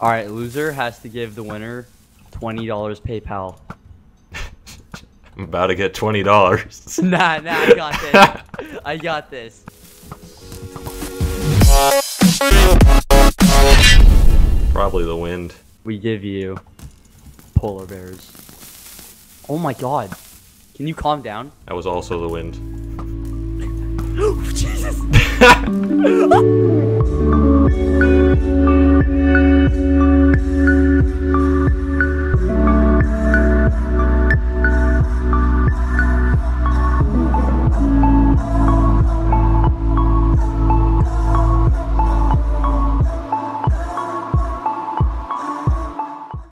Alright, loser has to give the winner $20 PayPal. I'm about to get $20. Nah, I got this. I got this. Probably the wind. We give you polar bears. Oh my god. Can you calm down? That was also the wind. Oh, Jesus!